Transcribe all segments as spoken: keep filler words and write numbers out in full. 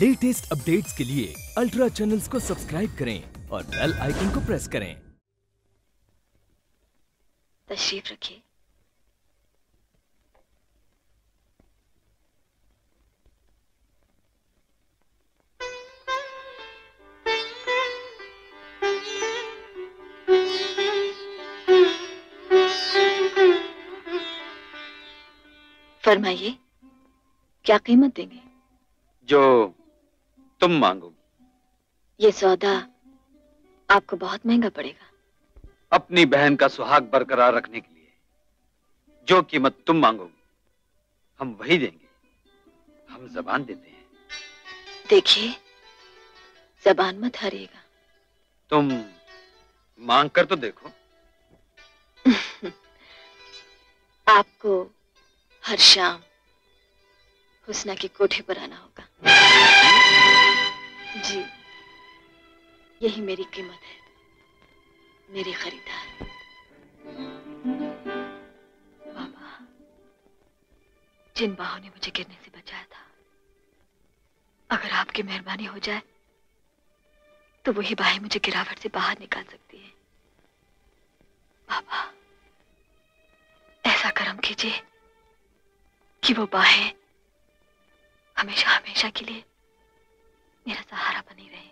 Latest updates के लिए ultra channels को सब्सक्राइब करें और बेल आइकन को प्रेस करें। तशरीफ रखिए। फरमाइए, क्या कीमत देंगे? जो तुम मांगोगी। ये सौदा आपको बहुत महंगा पड़ेगा। अपनी बहन का सुहाग बरकरार रखने के लिए जो कीमत तुम मांगोगी हम वही देंगे। हम जबान देते हैं। देखिए, जबान मत हारिएगा। तुम मांग कर तो देखो। आपको हर शाम हुस्ना के कोठे पर आना होगा। जी, यही मेरी कीमत है, मेरे खरीदार। बाबा, जिन बाहों ने मुझे गिरने से बचाया था, अगर आपकी मेहरबानी हो जाए तो वही बाहें मुझे गिरावट से बाहर निकाल सकती है। बाबा, ऐसा कर्म कीजिए कि वो बाहें हमेशा हमेशा के लिए मेरा सहारा बनी रहे।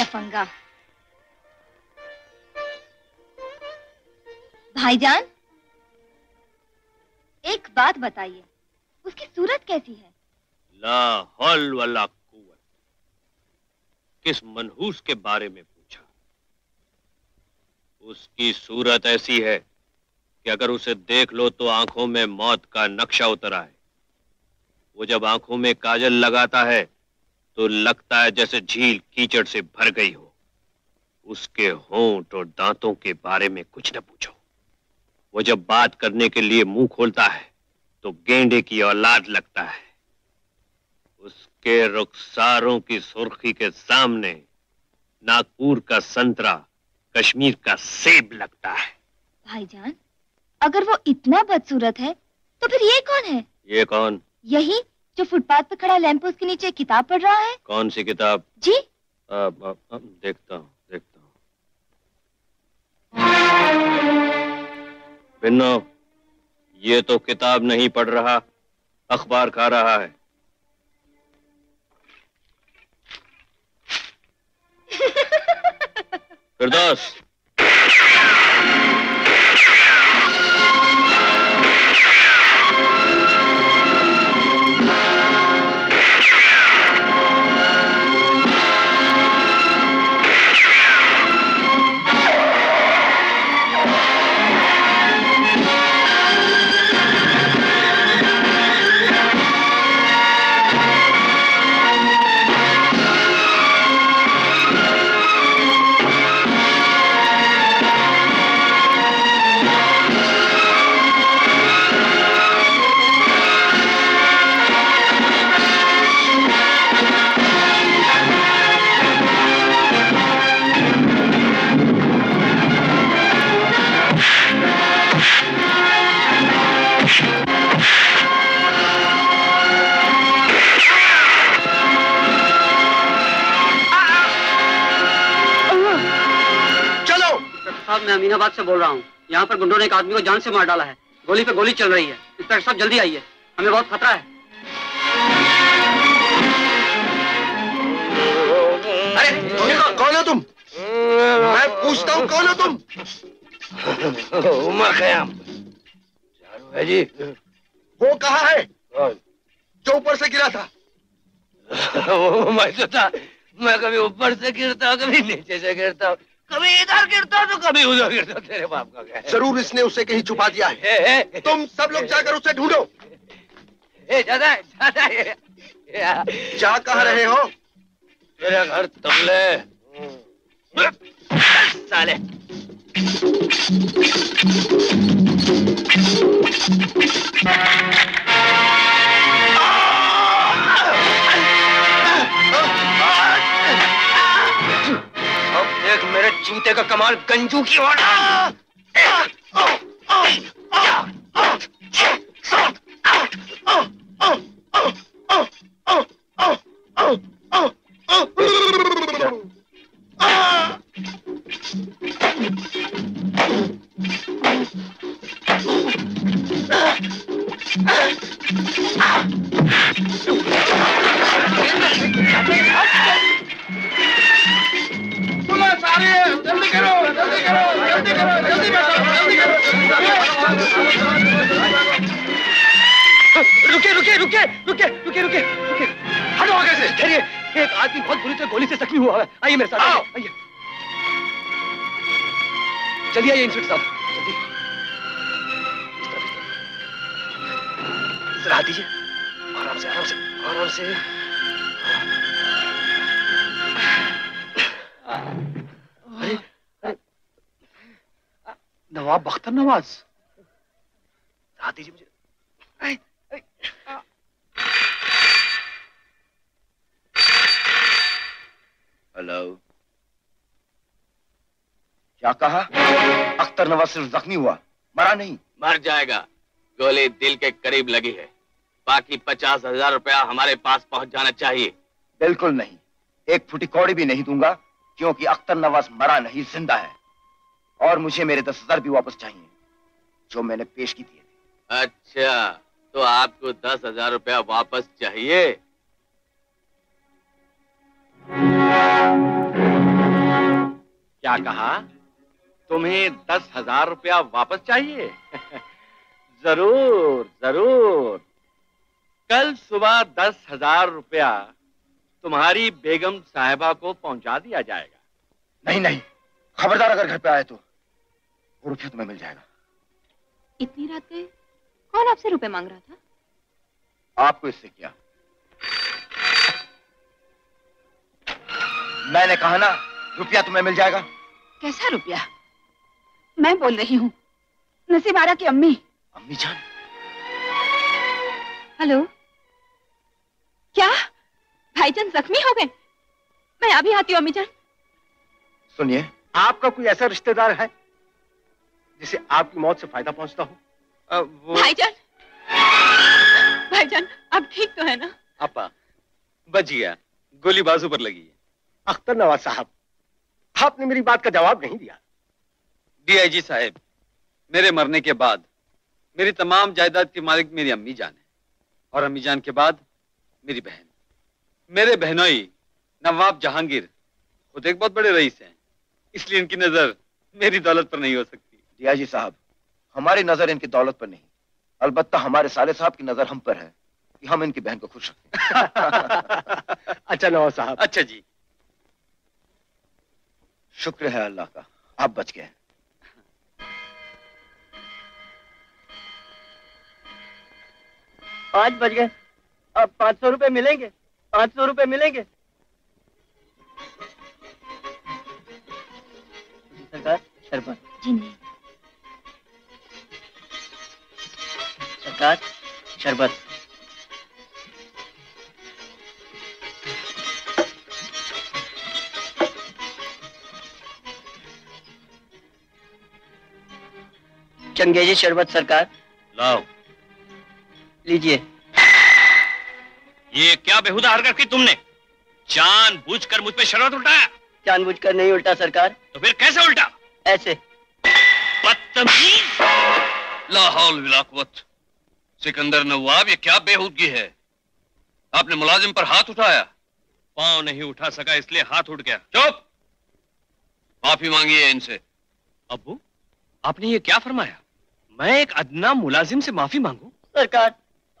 लफंगा, भाईजान एक बात बताइए, उसकी सूरत कैसी है? ला हौल वला कुव्वत। किस मनहूस के बारे में पूछा? उसकी सूरत ऐसी है कि अगर उसे देख लो तो आंखों में मौत का नक्शा उतरा है। वो जब आंखों में काजल लगाता है तो लगता है जैसे झील कीचड़ से भर गई हो। उसके होंठ और दांतों के बारे में कुछ न पूछो। वो जब बात करने के लिए मुंह खोलता है तो गेंडे की औलाद लगता है। उसके रुखसारों की सुर्खी के सामने नागपुर का संतरा कश्मीर का सेब लगता है। भाईजान, अगर वो इतना बदसूरत है तो फिर ये कौन है? ये कौन? यही जो फुटपाथ पर खड़ा लैंप पोस्ट के नीचे किताब पढ़ रहा है। कौन सी किताब? जी आ, आ, आ, देखता हूँ देखता हूँ। बिन्नो, ये तो किताब नहीं पढ़ रहा, अखबार खा रहा है। फिरदौस, मैं अमीनाबाद से बोल रहा हूँ। यहाँ पर गुंडों ने एक आदमी को जान से मार डाला है। गोली पे गोली चल रही है। इंस्पेक्टर साहब जल्दी आइए, हमें बहुत खतरा है। अरे कौन हो तुम? मैं पूछता हूँ कौन हो तुम? उमर खयाम है जी। वो कहाँ है जो ऊपर से गिरा था? वो मैं तो था। मैं कभी ऊपर से गिरता हूँ, कभी नीचे से गिरता हूँ, कभी इधर गिरता तो कभी उधर गिरता। तेरे बाप का क्या है? जरूर इसने उसे कहीं छुपा दिया है। ए, ए, ए, तुम सब लोग जाकर उसे ढूंढो। ए दादा दादा जा कहाँ रहे हो? मेरा घर तमले साले। मेरे जूते का कमाल गंजू की ओर। सिर्फ जख्मी हुआ, मरा नहीं। मर जाएगा, गोली दिल के करीब लगी है। बाकी पचास हजार रुपया हमारे पास पहुंच जाना चाहिए। बिल्कुल नहीं, एक फुटी कौड़ी भी नहीं दूंगा, क्योंकि अख्तर नवाज मरा नहीं, जिंदा है। और मुझे मेरे दस हजार भी वापस चाहिए जो मैंने पेश की थी। अच्छा, तो आपको दस हजार रुपया वापस चाहिए। क्या कहा, तुम्हें दस हजार रुपया वापस चाहिए? जरूर जरूर। कल सुबह दस हजार रुपया तुम्हारी बेगम साहिबा को पहुंचा दिया जाएगा। नहीं नहीं, खबरदार अगर घर पे आए तो वो रुपया तुम्हें मिल जाएगा। इतनी रात गए, कौन आपसे रुपए मांग रहा था? आपको इससे क्या? मैंने कहा ना, रुपया तुम्हें मिल जाएगा। कैसा रुपया? मैं बोल रही हूँ नसीब आरा की अम्मी। अम्मी जान। हेलो, क्या भाईजान जख्मी हो गए? मैं अभी आती हूँ अम्मी जान। सुनिए, आपका कोई ऐसा रिश्तेदार है जिसे आपकी मौत से फायदा पहुँचता हो? वो... भाईजान, भाईजान आप ठीक तो है ना? आपा बच गया, गोली बाजू पर लगी है। अख्तर नवाज साहब, आपने मेरी बात का जवाब नहीं दिया। डीआईजी साहब, मेरे मरने के बाद मेरी तमाम जायदाद की मालिक मेरी अम्मी जान है, और अम्मी जान के बाद मेरी बहन, मेरे बहनोई नवाब जहांगीर खुद एक बहुत बड़े रईस हैं, इसलिए इनकी नजर मेरी दौलत पर नहीं हो सकती। डीआईजी साहब, हमारी नजर इनकी दौलत पर नहीं, अलबत्ता हमारे साले साहब की नजर हम पर है कि हम इनकी बहन को खुश रखें। अच्छा नवाब साहब। अच्छा जी, शुक्र है अल्लाह का, आप बच गए। आज बच गए, अब पाँच सौ रुपये मिलेंगे, पाँच सौ रुपये मिलेंगे। सरकार, सरपंच जी नहीं। सरकार, शरबत। चंगेजी शरबत सरकार। लाओ। लीजिए। ये क्या बेहुदा हरकत की तुमने? जानबूझकर मुझ पे शरबत उल्टाया? जानबूझकर नहीं उल्टा सरकार। तो फिर कैसे उल्टा? ऐसे। बदतमीज। ला हौल वला कुव्वत। सिकंदर नवाब, ये क्या बेहूदगी है? आपने मुलाजिम पर हाथ उठाया। पाँव नहीं उठा सका इसलिए हाथ उठ गया। चुप, माफी मांगिए इनसे। अब्बू, आपने ये क्या फरमाया? मैं एक अदना मुलाजिम से माफी मांगू? सरकार,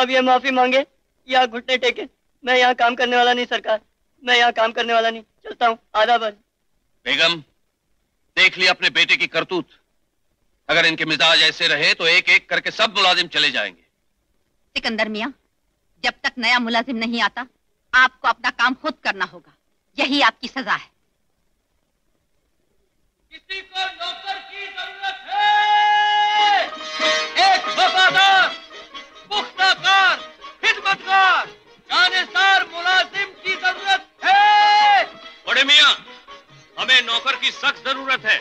अब ये माफी मांगे या घुटने टेके, मैं यहाँ काम करने वाला नहीं सरकार, मैं यहाँ काम करने वाला नहीं। चलता हूँ, आधा बज। बेगम, देख लिया अपने बेटे की करतूत। अगर इनके मिजाज ऐसे रहे तो एक एक करके सब मुलाजिम चले जाएंगे। सिकंदर मियाँ, जब तक नया मुलाजिम नहीं आता आपको अपना काम खुद करना होगा, यही आपकी सजा है। किसी को नौकर की जरूरत है, एक वफादार, पुख्ताकार, खिदमतगार, जानेसार मुलाजिम की जरूरत है। बड़े मियाँ, हमें नौकर की सख्त जरूरत है,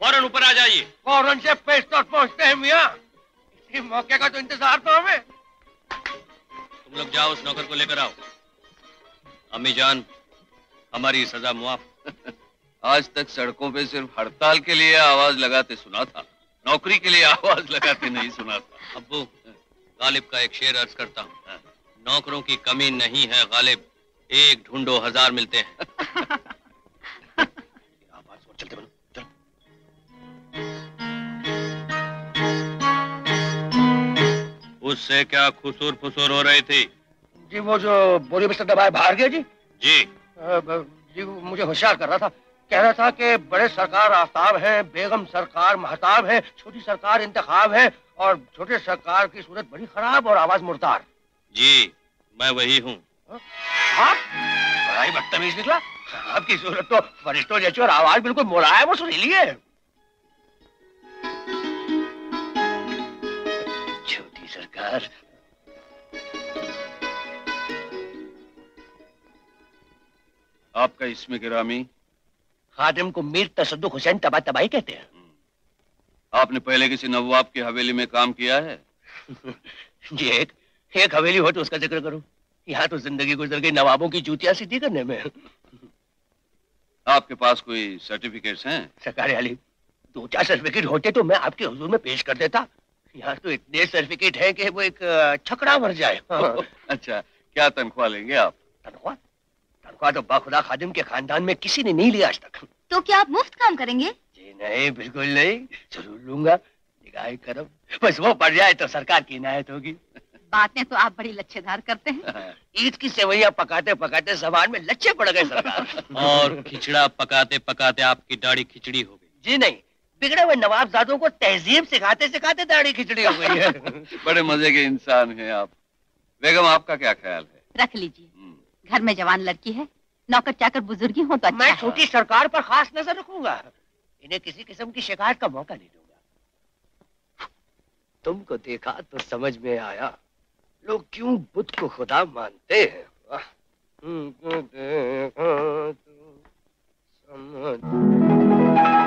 फौरन ऊपर आ जाइए। फौरन से पेशतर पहुँचते हैं मियाँ, इसी मौके का तो इंतजार तो हमें। तुम लोग जाओ, उस नौकर को लेकर आओ। अम्मी जान, हमारी सजा मुआफ। आज तक सड़कों पे सिर्फ हड़ताल के लिए आवाज लगाते सुना था, नौकरी के लिए आवाज लगाते नहीं सुना था। अब्बू, गालिब का एक शेर अर्ज करता हूँ, नौकरों की कमी नहीं है गालिब, एक ढूंढो हजार मिलते हैं। आवाज को चलते बनो। उससे क्या खुसूर फुसूर हो रही थी? जी वो जो बोरी बिस्तर दबाए बाहर गए। जी जी आ, जी मुझे होशियार कर रहा था, कह रहा था कि बड़े सरकार आफ्ताब है, बेगम सरकार महताब है, छोटी सरकार इंतखाब है और छोटे सरकार की सूरत बड़ी खराब और आवाज मुर्दार। जी मैं वही हूँ। बड़ा ही बदतमीज निकला, आपकी सूरत तो फरिश्तों जैसी और आवाज बिल्कुल मुलायम और सुरीली है। छोटी सरकार, आपका इसमें गिरामी खादिम को मीर तसद्दुक हुसैन तबा तबाही कहते हैं। आपने पहले किसी नवाब की हवेली में काम किया है? जी एक एक हवेली हो तो उसका जिक्र करूं, यहाँ तो जिंदगी गुजर गई नवाबों की जूतिया सीधी करने में। आपके पास कोई सर्टिफिकेट्स हैं? सरकार अली, दो चार सर्टिफिकेट होते तो मैं आपके हुजूर में पेश कर देता, यहाँ तो इतने सर्टिफिकेट हैं कि वो एक छकड़ा भर जाए। अच्छा, क्या तनख्वाह लेंगे आप? तनख्वाह तनख्वाह तो बाखुदा खादिम के खानदान में किसी ने नहीं लिया आज तक। तो क्या आप मुफ्त काम करेंगे? जी नहीं, बिल्कुल नहीं, जरूर लूंगा, निगाह करम बस वो पड़ जाए तो सरकार की इनायत होगी। बातें तो आप बड़ी लच्छेदार करते हैं। ईद की सेवैया पकाते पकाते जबान में लच्छे पड़ गए सरकार। और खिचड़ा पकाते पकाते आपकी दाढ़ी खिचड़ी हो गई। जी नहीं, बिगड़े हुए नवाबजादों को तहजीब सिखाते सिखाते दाढ़ी खिचड़ी हो गई है। बड़े मजे के इंसान है आप। बेगम, आपका क्या ख्याल है? रख लीजिए, घर में जवान लड़की है, नौकर चाकर बुजुर्गी हो तो अच्छा। मैं छोटी सरकार पर खास नजर रखूंगा, इन्हें किसी किस्म की शिकायत का मौका नहीं दूंगा। तुमको देखा तो समझ में आया लोग क्यों बुद्ध को खुदा मानते हैं। तुमको देखा तो समझ